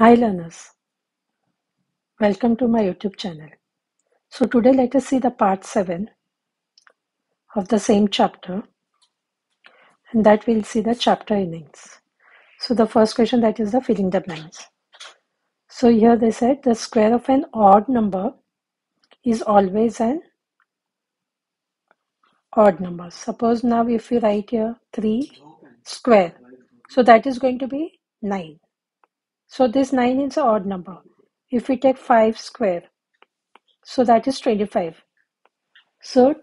Hi learners, welcome to my YouTube channel. So today let us see the part 7 of the same chapter, and that we'll see the chapter innings. So the first question, that is the filling the blanks. So here they said the square of an odd number is always an odd number. Suppose now if you write here 3 square, so that is going to be 9. So this 9 is an odd number. If we take 5 square, so that is 25. So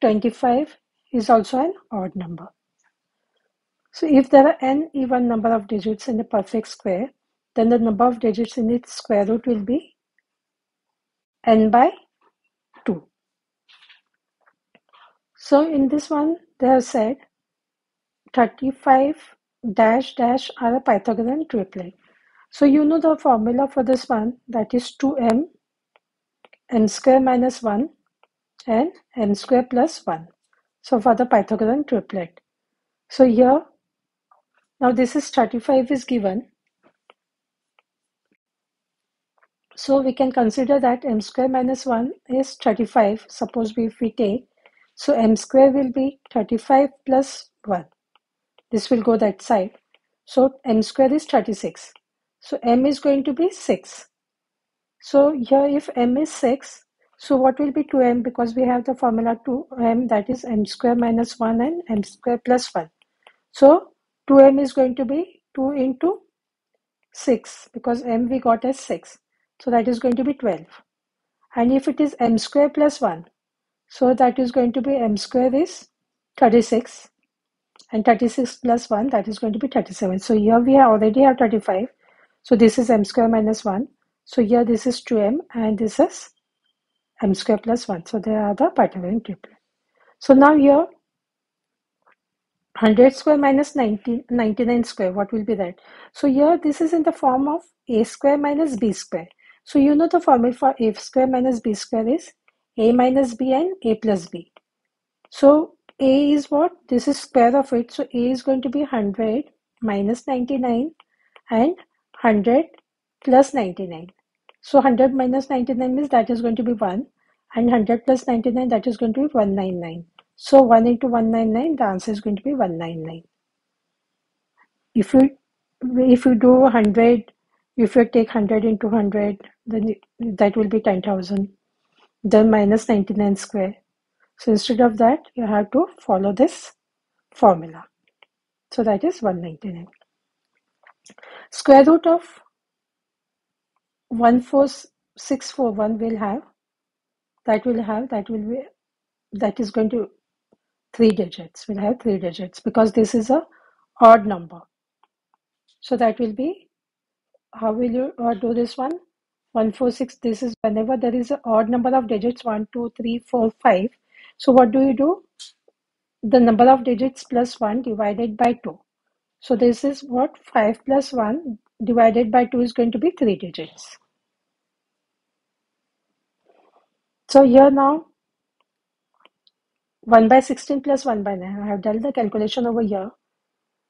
25 is also an odd number. So if there are an even number of digits in a perfect square, then the number of digits in its square root will be n by 2. So in this one, they have said 35 dash dash are a Pythagorean triplet. So you know the formula for this one, that is 2m, m square minus 1 and m square plus 1. So for the Pythagorean triplet. So here, now this is 35 is given. So we can consider that m square minus 1 is 35. Suppose if we take, so m square will be 35 plus 1. This will go that side. So m square is 36. So m is going to be 6. So here if m is 6, so what will be 2m? Because we have the formula 2m, that is m square minus 1 and m square plus 1. So 2m is going to be 2 into 6, because m we got as 6. So that is going to be 12. And if it is m square plus 1, so that is going to be m square is 36. And 36 plus 1, that is going to be 37. So here we already have 35. So this is m square minus 1. So here this is 2m and this is m square plus 1. So they are the Pythagorean triplet. So now here 100 square minus 99 square, what will be that? So here this is in the form of a square minus b square. So you know the formula for a square minus b square is a minus b and a plus b. So a is what? This is square of it. So a is going to be 100 minus 99 and 100 plus 99. So 100 minus 99 means that is going to be 1, and 100 plus 99, that is going to be 199. So 1 into 199, the answer is going to be 199. If you do 100, if you take 100 into 100, then that will be 10,000. Then minus 99 square. So instead of that, you have to follow this formula. So that is 199. Square root of 14641 that is going to 3 digits. We'll have 3 digits because this is a odd number. So that will be, how will you do this one? 146. This is whenever there is an odd number of digits, 1, 2, 3, 4, 5. So what do you do? The number of digits plus 1 divided by 2. So this is what? 5 plus 1 divided by 2 is going to be 3 digits. So here now 1 by 16 plus 1 by 9. I have done the calculation over here.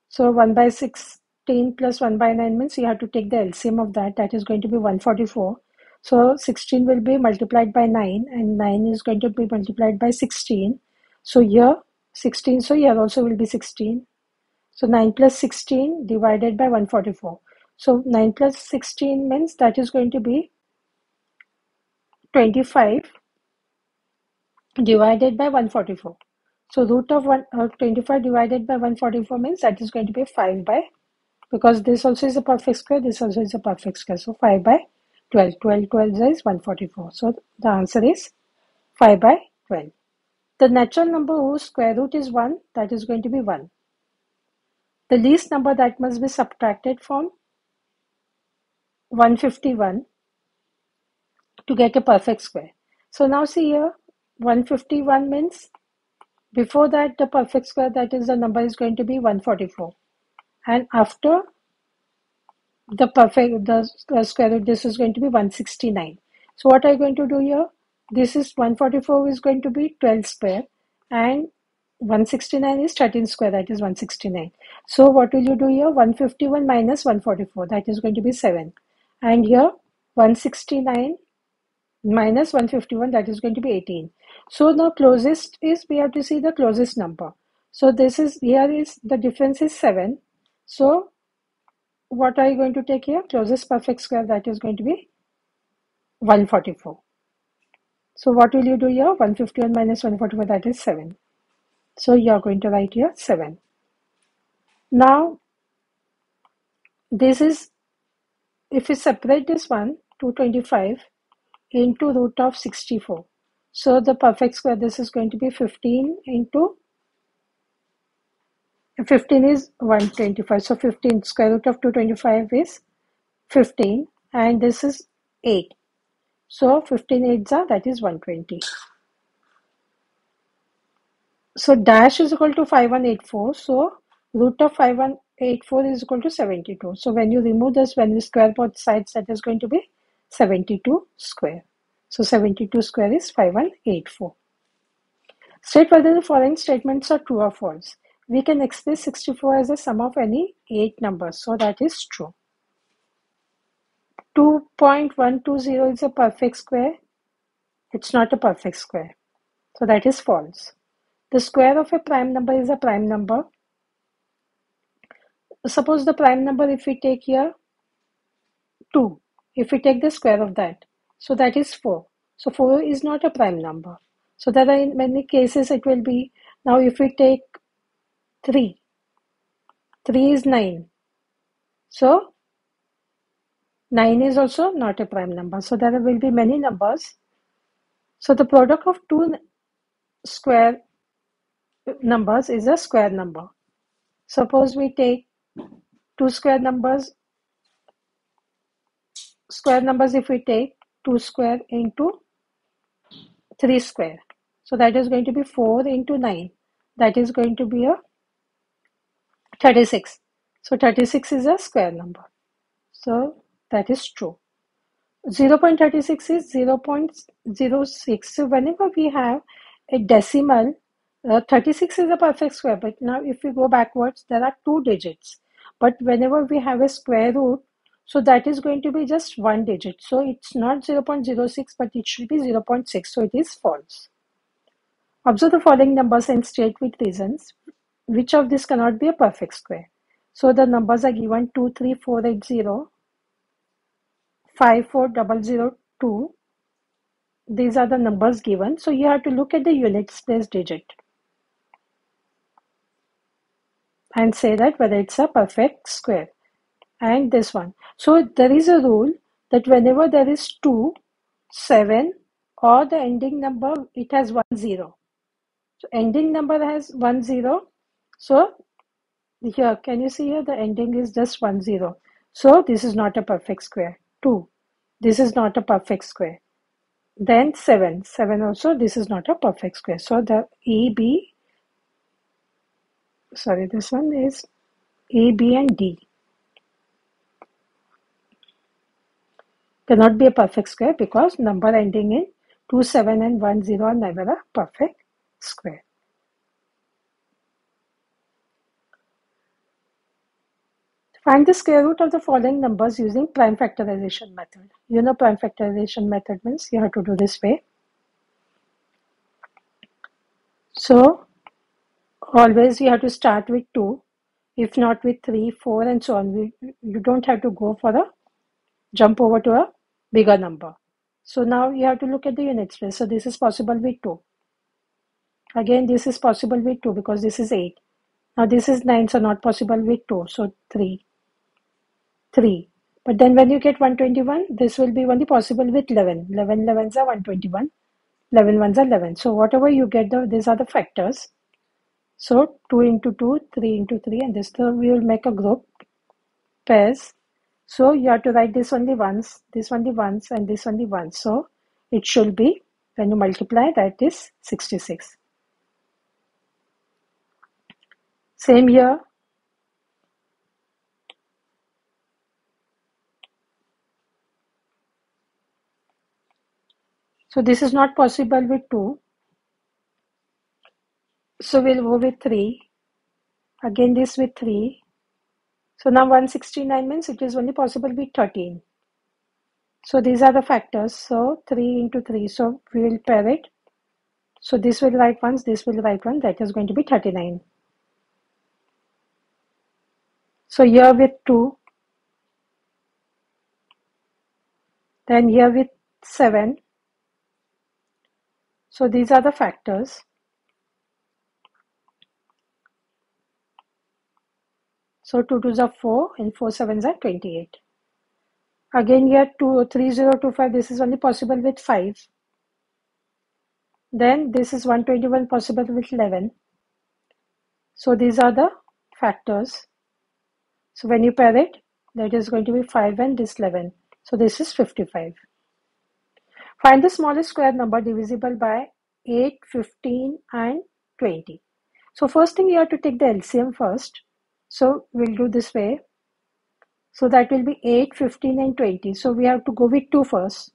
So 1 by 16 plus 1 by 9 means you have to take the LCM of that. That is going to be 144. So 16 will be multiplied by 9 and 9 is going to be multiplied by 16. So here 16. So here also will be 16. So 9 plus 16 divided by 144. So 9 plus 16 means that is going to be 25 divided by 144. So root of 25 divided by 144 means that is going to be 5 by, because this also is a perfect square, this also is a perfect square. So 5 by 12. 12 is 144. So the answer is 5 by 12. The natural number whose square root is 1, that is going to be 1. The least number that must be subtracted from 151 to get a perfect square. So now see here, 151 means before that the perfect square, that is the number is going to be 144. And after the perfect, the square root, this is going to be 169. So what are you going to do here? This is 144 is going to be 12 square and 169 is 13 square, that is 169. So what will you do here? 151 minus 144, that is going to be 7. And here 169 minus 151, that is going to be 18. So now closest is, we have to see the closest number. So this is, here is the difference is 7. So what are you going to take here? Closest perfect square, that is going to be 144. So what will you do here? 151 minus 144, that is 7. So you are going to write here 7. Now this is, if we separate this one, 225 into root of 64. So the perfect square, this is going to be 15 into 15 is 125. So 15 square root of 225 is 15, and this is 8. So 15 8s are, that is 120. So dash is equal to 5184. So root of 5184 is equal to 72. So when you remove this, when you square both sides, that is going to be 72 square. So 72 square is 5184. State whether the following statements are true or false. We can express 64 as a sum of any 8 numbers. So that is true. 2.120 is a perfect square. It's not a perfect square. So that is false. The square of a prime number is a prime number. Suppose the prime number, if we take here 2. If we take the square of that, so that is 4. So 4 is not a prime number. So there are in many cases it will be, now if we take 3 is 9, so 9 is also not a prime number. So there will be many numbers. So the product of two square numbers is a square number. Suppose we take two square numbers, if we take 2 square into 3 square, so that is going to be 4 into 9, that is going to be a 36. So 36 is a square number. So that is true. 0.36 is 0.06. So whenever we have a decimal, 36 is a perfect square. But now if we go backwards, there are 2 digits. But whenever we have a square root, so that is going to be just 1 digit. So it's not 0.06, but it should be 0.6. So it is false. Observe the following numbers and state with reasons which of this cannot be a perfect square. So the numbers are given 2, 3, 4, 8, 0, 5, 4, 0, 2. These are the numbers given. So you have to look at the units place digit and say that whether it's a perfect square. And this one. So there is a rule that whenever there is 2, 7 or the ending number, it has 1, 0. So ending number has 1, 0. So here, can you see here the ending is just 1, 0. So this is not a perfect square. 2. This is not a perfect square. Then 7. 7 also, this is not a perfect square. So the this one is A, B and D. Cannot be a perfect square because number ending in 2, 7 and 1, 0 are never a perfect square. Find the square root of the following numbers using prime factorization method. You know prime factorization method means you have to do this way. So always you have to start with 2, if not with 3, 4 and so on. You don't have to go for a jump over to a bigger number. So now you have to look at the unit space. So this is possible with 2. Again, this is possible with 2 because this is 8. Now this is 9, so not possible with 2. So 3. 3. But then when you get 121, this will be only possible with 11. 11 11s are 121. 11 1s are 11. So whatever you get, these are the factors. So 2 into 2, 3 into 3, and this we will make a group. Pairs. So you have to write this only once, this only once, and this only once. So it should be, when you multiply, that is 66. Same here. So this is not possible with 2. So we'll go with 3. Again, this with 3. So now 169 means it is only possible with 13. So these are the factors. So 3 into 3, so we will pair it. So this will write once, this will write one, that is going to be 39. So here with 2, then here with 7. So these are the factors. So 2 2s are 4 and 4 7s are 28. Again here 2 3025, this is only possible with 5. Then this is 121 possible with 11. So these are the factors. So when you pair it, that is going to be 5 and this 11. So this is 55. Find the smallest square number divisible by 8, 15 and 20. So first thing, you have to take the LCM first. So we'll do this way. So that will be 8, 15 and 20. So we have to go with 2 first.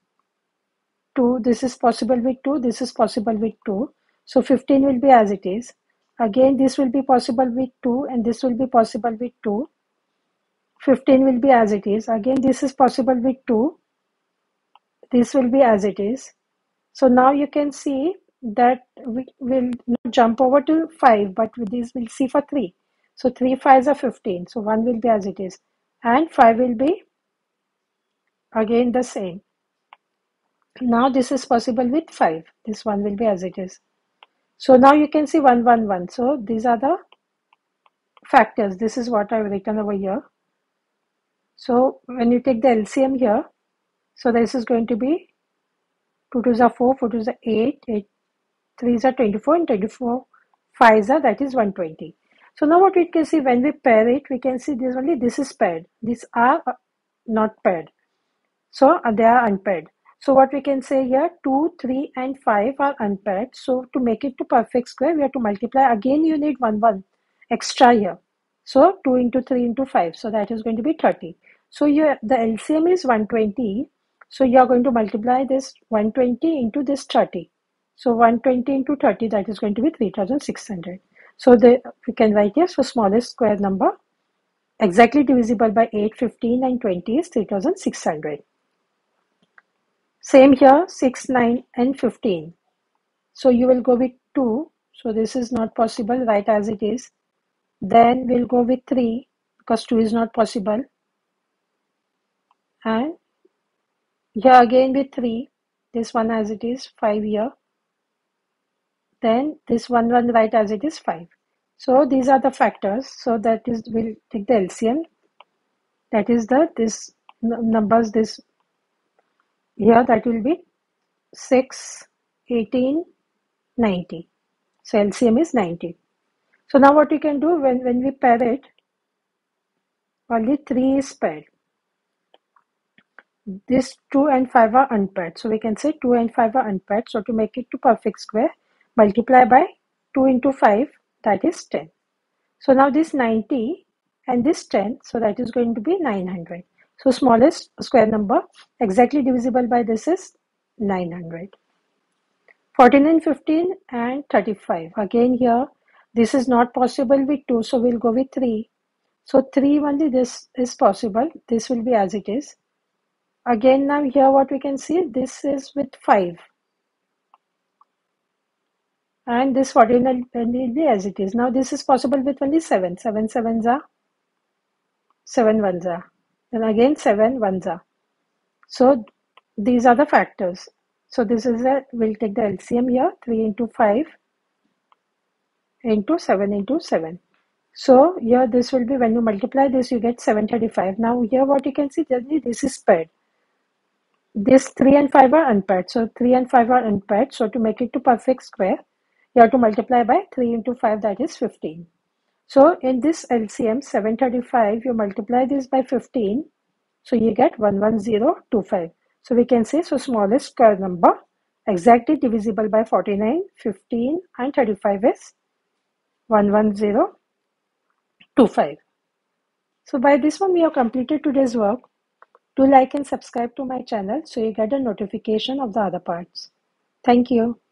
2, this is possible with 2, this is possible with 2. So 15 will be as it is. Again, this will be possible with 2 and this will be possible with 2. 15 will be as it is. Again, this is possible with 2. This will be as it is. So now you can see that we will not jump over to 5, but with this we'll see for 3. So 3 5s are 15. So 1 will be as it is. And 5 will be again the same. Now this is possible with 5. This 1 will be as it is. So now you can see 1, 1, 1. So these are the factors. This is what I've written over here. So when you take the LCM here, so this is going to be 2 2s are 4, 4 2s are 8, 8 3s are 24, and 24 5s are, that is 120. So now what we can see, when we pair it, we can see this only, this is paired. These are not paired. So they are unpaired. So what we can say here, 2, 3 and 5 are unpaired. So to make it to perfect square, we have to multiply. Again, you need 1, 1 extra here. So 2 into 3 into 5. So that is going to be 30. So the LCM is 120. So you are going to multiply this 120 into this 30. So 120 into 30, that is going to be 3600. So we can write here, so smallest square number exactly divisible by 8, 15 and 20 is 3600. Same here, 6, 9 and 15. So you will go with 2. So this is not possible, right as it is. Then we'll go with 3 because 2 is not possible. And here again with 3, this one as it is, 5 here. Then this 1, 1 right as it is, 5. So these are the factors. So that is, we'll take the LCM. That is the, this numbers, this here, that will be 6, 18, 90. So LCM is 90. So now what we can do, when we pair it, only 3 is paired. This 2 and 5 are unpaired. So we can say 2 and 5 are unpaired. So to make it to perfect square, multiply by 2 into 5, that is 10. So now this 90 and this 10, so that is going to be 900. So smallest square number exactly divisible by this is 900. 14 and 15 and 35. Again here, this is not possible with 2, so we'll go with 3. So 3 only, this is possible. This will be as it is. Again now here what we can see, this is with 5. And this 14 will be as it is. Now this is possible with only 7. 7 7s are 7 1s are. And again 7 1s are. So these are the factors. So this is a, we'll take the LCM here, 3 into 5. Into 7 into 7. So here this will be, when you multiply this, you get 735. Now here what you can see, this is paired. This 3 and 5 are unpaired. So 3 and 5 are unpaired. So to make it to perfect square, you have to multiply by 3 into 5, that is 15. So in this LCM 735, you multiply this by 15. So you get 11025. So we can say, so smallest square number exactly divisible by 49, 15 and 35 is 11025. So by this one, we have completed today's work. Do like and subscribe to my channel so you get a notification of the other parts. Thank you.